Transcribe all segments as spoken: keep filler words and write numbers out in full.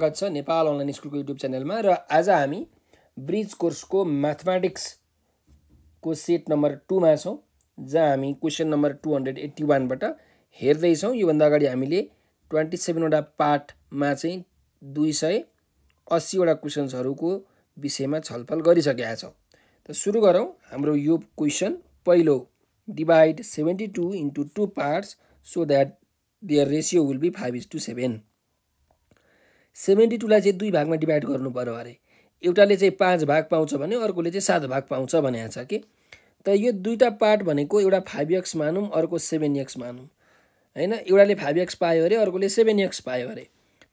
स्वागत छ नेपाल अनलाइन स्कुलको YouTube च्यानलमा र आज हामी ब्रिज कोर्सको म्याथमेटिक्स को सेट नम्बर दुई मा छौं जहाँ हामी क्वेशन नम्बर दुई सय एकासी बाट हेर्दै छौं। यो भन्दा अगाडि हामीले सत्ताइस वटा पार्ट मा चाहिँ दुई सय अस्सी वटा क्वेशन्सहरुको विषयमा छलफल गरिसकेका छौं। त सुरु गरौं। हाम्रो यो क्वेशन पहिलो, डिवाइड बहत्तर into two parts so that their ratio will be five is to seven. बहत्तर लाई चाहिँ दुई भागमा डिवाइड गर्नु पर्यो अरे। एउटाले चाहिँ पाँच भाग पाउँछ भने अर्कोले चाहिँ सात भाग पाउँछ भनेको छ के। त यो दुईटा पार्ट भनेको एउटा फाइभ एक्स मानौं अर्को सेभेन एक्स मानौं हैन। एउटाले फाइभ एक्स पायो अरे अर्कोले सेभेन एक्स पायो अरे।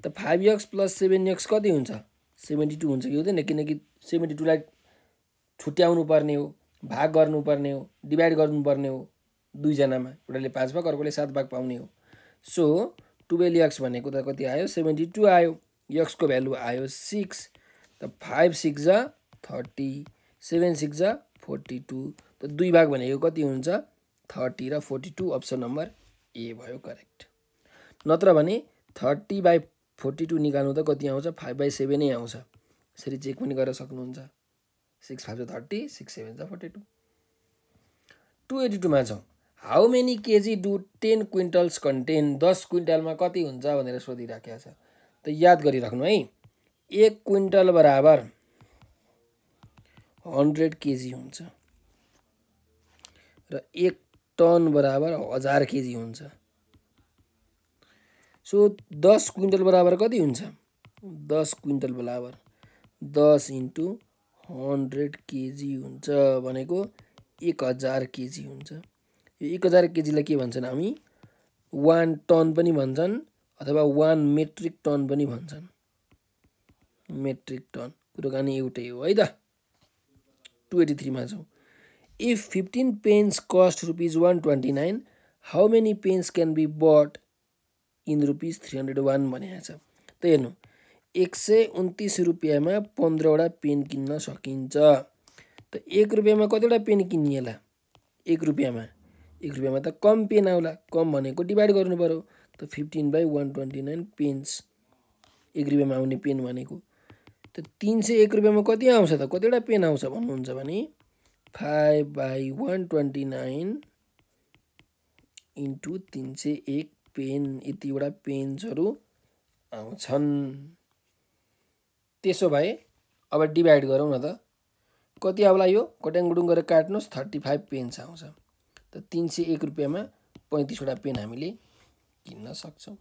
त फाइभ एक्स + सेभेन एक्स कति हुन्छ? बहत्तर हुन्छ कि हुँदैन? किनकि बहत्तर लाई छुट्याउनु पर्ने हो, भाग गर्नु पर्ने हो, डिवाइड गर्नु पर्ने हो दुई जनामा। एउटाले पाँच भाग अर्कोले सात भाग पाउने हो। सो बाह्र एक्स भनेको त कति आयो? बहत्तर आयो। x को भ्यालु आयो सिक्स। त पाँच सिक्स जा तीस, सात सिक्स जा बयालीस। त दुई भाग भनेको कति हुन्छ? तीस र बयालीस। अप्सन नम्बर ए भयो करेक्ट। नत्र भने तीस बाइ बयालीस निकाल्नु त कति आउँछ? पाँच बाइ सात नै आउँछ। यसरी चेक पनि गर्न सक्नुहुन्छ। सिक्स फाइभ जा तीस, सिक्स सेभेन जा बयालीस। दुई सय बयासी मा छौं। हाउ मेनी केजी डु दस क्विन्टल्स कन्टेन? दस क्विन्टलमा कति हुन्छ भनेर सोधिराखेको छ। तो याद गरिराख्नु है, एक क्विंटल बराबर हंड्रेड केजी हुन्छ र एक टन बराबर हजार केजी हुन्छ। सो दस क्विंटल बराबर कति हुन्छ? दस क्विंटल बराबर दस इंटू हंड्रेड केजी हुन्छ भनेको एक हजार केजी हुन्छ। यो एक हजार केजीलाई के भन्छन् हामी? वन टन पनि भन्छन् अथवा वन मेट्रिक टन पनि भन्छन्। मेट्रिक टन कुराकानी एउटै हो है त। दुई सय तिरासी मा छौं। If fifteen pence cost rupees one twenty nine, how many pence can be but in rupees three hundred one भनेको छ। त हेर्नु, एक सय उन्तीस रुपियाँमा पन्ध्रवटा पेन किन्न सकिन्छ। त एक रुपियाँमा कतिवटा पेन किनिएला? एक रुपियाँमा एक रुपियाँमा त कम पेन आउला। कम भनेको डिभाइड गर्नु पर्यो। तो fifteen by one twenty nine pence एक रुपया में आने पेन बने को। तो तीन से एक रुपया में कति आँच तो कतिवटा पेन आँच भाई? Five by one twenty nine into तीन से एक पेन ये पेन्सर आसो भाई। अब डिवाइड करूँ न त कति आउला? यो कट्यांगुडुंग कर काट्न थर्टी फाइव पेन्स आँच। तो तीन से एक रुपया में पैंतीसवटा पेन हमें किन्न सक्छौं।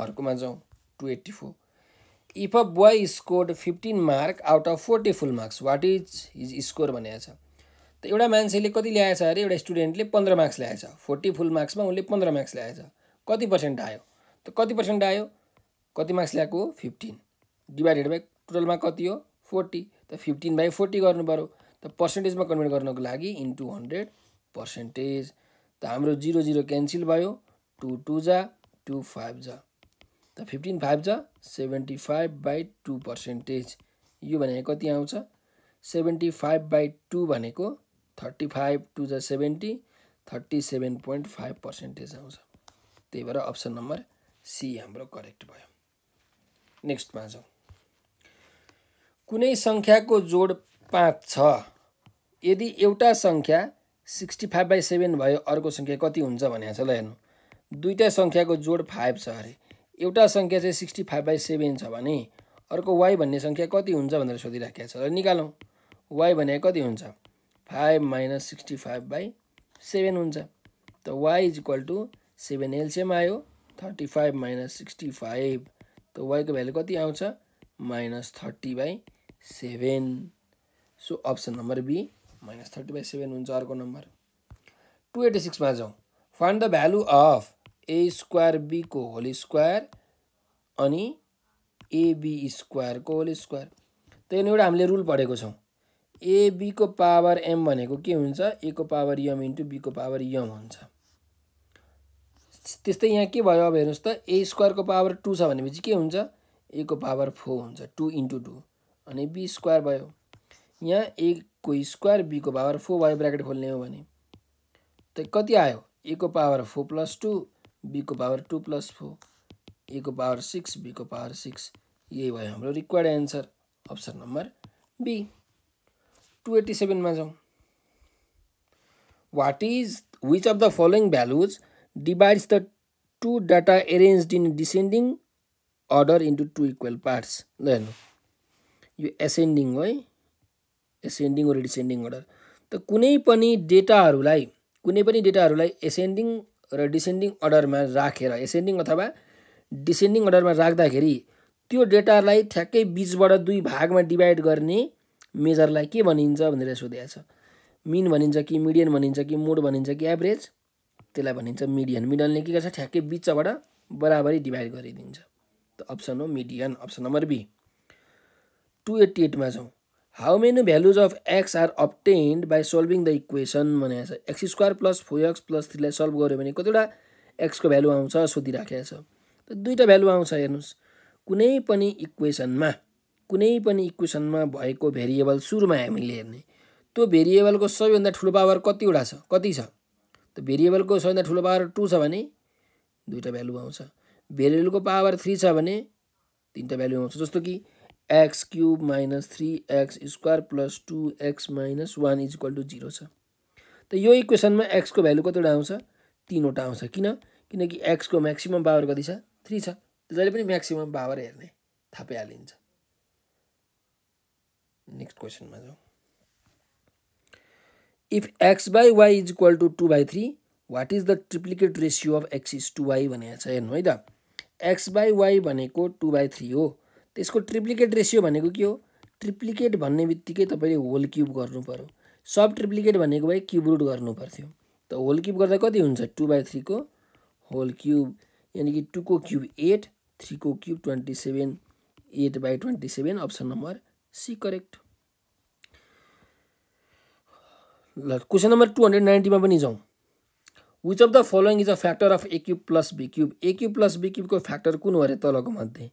अर्कोमा जाउँ। दुई सय चौरासी। If a boy scored fifteen mark out of forty full marks, what is his score भनेको छ। त एउटा मान्छेले कति ल्याएछ अरे? एउटा स्टुडेन्टले पन्ध्र मार्क्स ल्याएछ। फोर्टी फुल मार्क्समा उनले पन्ध्र मार्क्स ल्याएछ। कति पर्सेंट आयो? त कति पर्सेंट आयो? कति मार्क्स ल्याएको? फिफ्टीन डिवाइडेड बाई टोटलमा कति हो? फोर्टी। त फिफ्टीन बाई फोर्टी गर्नु पर्यो। त पर्सेन्टेजमा कन्भर्ट गर्नको लागि इन्टु हन्ड्रेड पर्सेन्टेज। त हाम्रो जीरो जीरो क्यान्सिल भयो। टू टू जा टू फाइभ जा त फिफ्टीन फाइभ जा seventy five by two percentage. यो भनेको कति आउँछ? सेवेन्टी फाइव बाई टू भनेको थर्टी फाइव टू जा seventy, thirty seven point five percentage आउँछ। त्यही भएर अप्सन नंबर सी हाम्रो करेक्ट भयो। नेक्स्टमा जाउँ। कुनै संख्याको जोड पाँच छ, यदि एउटा संख्या सिक्सटी फाइव बाई सेवेन भयो अर्को संख्या कति हुन्छ भनेको छ। ल हेर्नु, दुईटा संख्याको जोड फाइभ छ अरे। एउटा संख्या चाहिँ सिक्सटी फाइभ बाई सेवेन छ भने अर्को वाई भन्ने संख्या कति हुन्छ भनेर सोधिराखेको छ। र निकालौँ। वाई भनेको कति हुन्छ? Five minus sixty five by seven हुन्छ। त Y is equal to seven LCM आयो thirty five minus sixty five. त वाईको भ्यालु कति आउँछ? Minus thirty by seven. So option number B minus thirty by seven हुन्छ। अर्को नंबर टू एटी सिक्स में जाऊँ। Find the value of A square B को होल स्क्वायर अनि एबी स्क्वायर को होल स्क्वायर। तो यहाँ एउटा हामीले रूल पढेको छौं। एबी को पावर एम भनेको के हुन्छ? ए को पावर यम इंटू बी को पावर यम हुन्छ। त्यस्तै यहाँ के भयो? अब हेर्नुस् त, ए स्क्वायर को पावर टू छ भनेपछि के हुन्छ? ए को पावर फोर हुन्छ। टू इंटू टू अनि बी स्क्वायर भयो। यहाँ ए को स्क्वायर बी को पावर फोर भयो। ब्राकेट खोल्ने हो भने त कति आयो? ए को power four plus two, B को power two plus four. A को पावर सिक्स, बी को पावर सिक्स, यही भाई हम required answer option number B. Two eighty seven में जाऊँ, what is which of the following values divides the two data arranged in descending order into two equal parts. ल हेर्नु यो एसेंडिङ हो है, एसेंडिङ र डिसेंडिङ अर्डर। त कुनै पनि डेटाहरूलाई कुनै पनि डेटाहरूलाई एसेंडिङ र डिसेंडिङ अर्डरमा राखेर एसेंडिङ अथवा डिसेंडिङ अर्डरमा राख्दाखेरि त्यो डेटालाई ठ्याक्कै बीचबाट दुई भागमा डिवाइड गर्ने मेजरलाई के भनिन्छ भनेर सोधेको छ। मिन भनिन्छ कि मिडियन भनिन्छ कि मोड भनिन्छ कि एभरेज, त्यसलाई भनिन्छ मिडियन। मिडियनले के गर्छ, ठ्याक्कै बीचबाट बराबरी डिवाइड गरिदिन्छ। त अप्सन हो median, option number B. Two eighty eight में जाऊँ, how many values of X are obtained by solving the equation भने X square plus four X plus थ्रीलाई सल्व गयो भने कतिवटा एक्स को भ्यालु आउँछ सोधिराखेको छ। त दुईटा भ्यालु आउँछ। हेर्नुस्, कुनै पनि इक्वेसनमा कुनै पनि इक्वेसनमा भएको भेरिएबल सुरुमा हामीले हेर्ने त्यो भेरिएबलको सबैभन्दा ठुलो पावर कतिवटा छ, कति छ। त भेरिएबलको सबैभन्दा ठुलो पावर टू छ भने दुईटा भ्यालु आउँछ, भेरिएबलको पावर थ्री छ भने तीनटा भ्यालु आउँछ। जस्तो कि X cube minus three X square plus two X minus one is equal to zero छ। त यो इक्वेसनमा एक्स को भ्यालु कतिवटा आउँछ, तीनवटा आउँछ। किन किनकि एक्स को म्याक्सिमम पावर कति छ, थ्री छ। जहिले पनि म्याक्सिमम पावर हेर्ने थापिहालिन्छ। नेक्स्ट क्वेसनमा जाउँ, if X by Y is equal to two by three what is the triplicate ratio of X is to Y भनेको छ। हेर्नु है त, एक्स बाई वाई भनेको टू बाई थ्री हो, त्यसको ट्रिप्लिकेट रेसियो भनेको के हो। ट्रिप्लिकेट भन्ने बित्तिकै तपाईँले होल क्युब गर्नु पर्यो, सब ट्रिप्लिकेट भनेको भए क्युब रुट गर्नु पर्थ्यो। त होल क्युब गर्दा कति हुन्छ, टू बाई थ्री को होल क्युब, यानी कि टू को क्युब एट, थ्री को cube twenty seven, eight by twenty seven, option number C correct. ल question number two hundred ninety में भी जाऊँ, which of the following is a factor of A cube plus B cube. A cube plus B cube को factor कुन हो अरे, तलको मध्ये।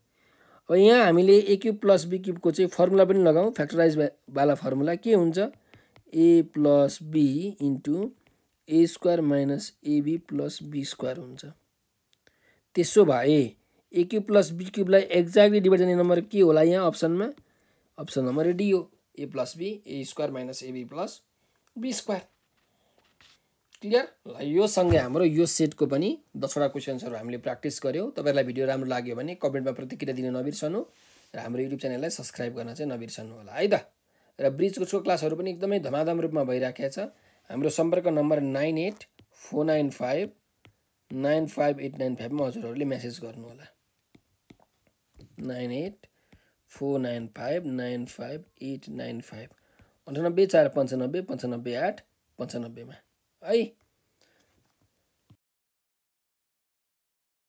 अब यहाँ हामीले A cube plus B cube को फर्मुला पनि लगाऊँ, फैक्टराइज वाला फर्मुला के हुन्छ, A plus B into A square minus AB plus B square हुन्छ। त्यसो भए ए क्यूब प्लस बी क्यूबलाई एक्जैक्टली डिवाइड गर्ने नंबर के होला यहाँ अप्सनमा, अप्सन नंबर डी हो, A plus B A square minus AB plus B square. Clear. ल यो सँगै हाम्रो यो सेटको पनि दसवटा क्वेसन्सहरू हामीले प्र्याक्टिस गर्यौँ। तपाईलाई भिडियो राम्रो लाग्यो भने कमेन्टमा प्रतिक्रिया दिन नबिर्सनु र हाम्रो युट्युब च्यानललाई सब्सक्राइब गर्न चाहिँ नबिर्सनु होला है त। र ब्रिज कोर्सको क्लासहरू पनि एकदमै धमाधम रूपमा भइराखेको छ। हाम्रो सम्पर्क number nine eight four nine five nine five eight nine फाइभमा हजुरहरूले मेसेज गर्नु होला, nine eight four nine five nine five eight nine five, अन्ठानब्बे चार पन्चानब्बे पन्चानब्बे आठ पन्चानब्बेमा है।